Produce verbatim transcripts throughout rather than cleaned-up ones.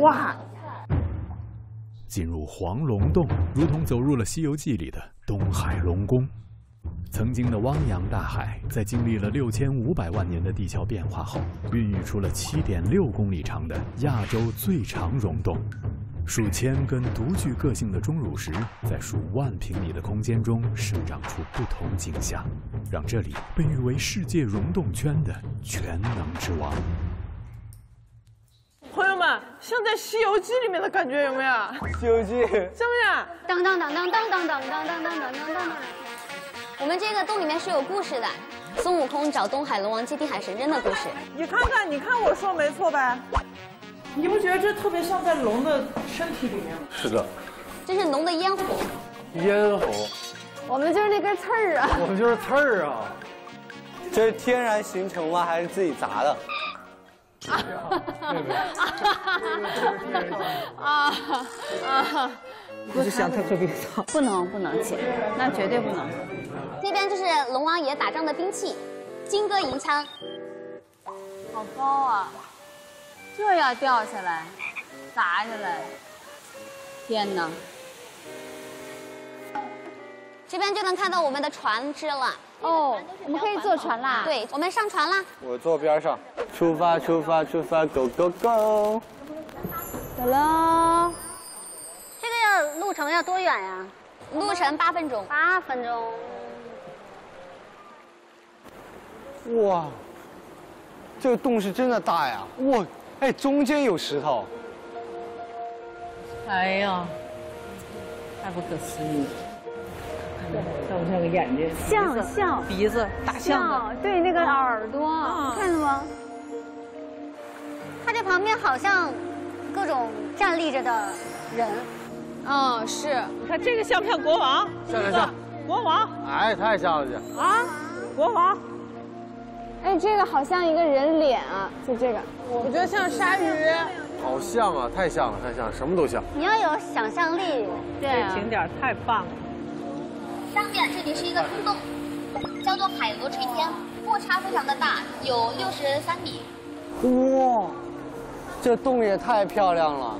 哇！进入黄龙洞，如同走入了《西游记》里的东海龙宫。曾经的汪洋大海，在经历了六千五百万年的地壳变化后，孕育出了七点六公里长的亚洲最长溶洞。 数千根独具个性的钟乳石，在数万平米的空间中生长出不同景象，让这里被誉为世界溶洞圈的全能之王。朋友们，像在《西游记》里面的感觉有没有？《西游记》像不像？当当当当当当当当当当当当当。我们这个洞里面是有故事的，孙悟空找东海龙王接地海神针的故事。你看看，你看我说没错呗？ 你不觉得这特别像在龙的身体里面吗？是的，这是龙的咽喉。咽喉，我们就是那根刺儿啊！我们就是刺儿啊！这是天然形成吗？还是自己砸的？啊啊啊！我就想特特别早，不能不能姐，那绝对不能。这边就是龙王爷打仗的兵器，金戈银枪。好高啊！ 这要掉下来，砸下来，天哪！这边就能看到我们的船只了。哦，我们可以坐船啦。对，我们上船啦。我坐边上，出发，出发，出发 ，Go Go Go！ 走喽。这个要路程要多远呀？路程八分钟。八分钟。哇，这个洞是真的大呀！哇。 哎，中间有石头。哎呀，太不可思议！像不像个眼睛？像像鼻子大象。对，那个耳朵，你看到吗？它这旁边好像各种站立着的人。嗯，是。你看这个像不像国王？像像像。国王。哎，太像了。啊，国王。 哎，这个好像一个人脸啊，就这个，我觉得像鲨鱼，好像啊，太像了，太像了，什么都像。你要有想象力，对、啊，这景点太棒了。上面这里是一个坑洞，叫做海螺垂天，落差非常的大，有六十三米。哇，这洞也太漂亮了。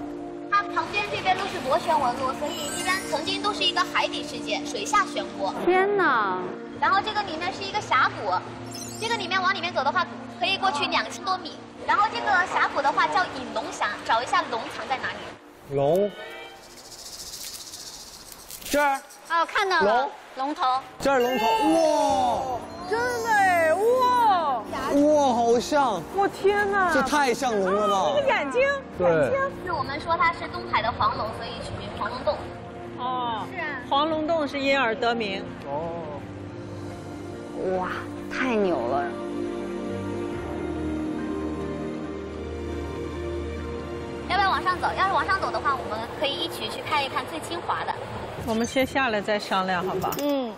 它旁边这边都是螺旋纹路，所以这边曾经都是一个海底世界，水下漩涡。天哪！然后这个里面是一个峡谷。 这个里面往里面走的话，可以过去两千多米。然后这个峡谷的话叫隐龙峡，找一下龙藏在哪里。龙，这儿。哦，看到了。龙，龙头。这是龙头。哇，真的哎，哇，哇，好像。我天哪，这太像龙了吧？这个眼睛，眼睛。是我们说它是东海的黄龙，所以取名黄龙洞。哦，是啊。黄龙洞是因而得名。哦。哇。 太牛了！要不要往上走？要是往上走的话，我们可以一起去看一看最精华的。我们先下来再商量，好吧？嗯。